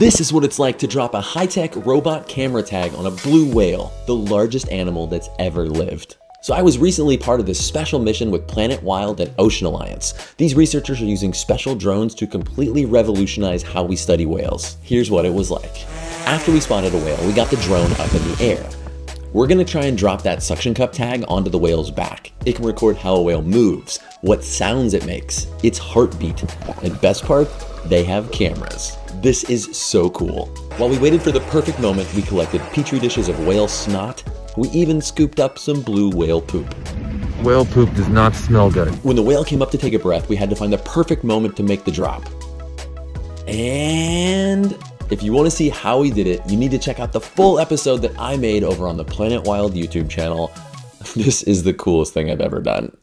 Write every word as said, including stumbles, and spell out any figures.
This is what it's like to drop a high-tech robot camera tag on a blue whale, the largest animal that's ever lived. So I was recently part of this special mission with Planet Wild and Ocean Alliance. These researchers are using special drones to completely revolutionize how we study whales. Here's what it was like. After we spotted a whale, we got the drone up in the air. We're gonna try and drop that suction cup tag onto the whale's back. It can record how a whale moves, what sounds it makes, its heartbeat, and best part, they have cameras. This is so cool. While we waited for the perfect moment, we collected petri dishes of whale snot. We even scooped up some blue whale poop. Whale poop does not smell good. When the whale came up to take a breath, we had to find the perfect moment to make the drop. And if you want to see how we did it, you need to check out the full episode that I made over on the Planet Wild YouTube channel. This is the coolest thing I've ever done.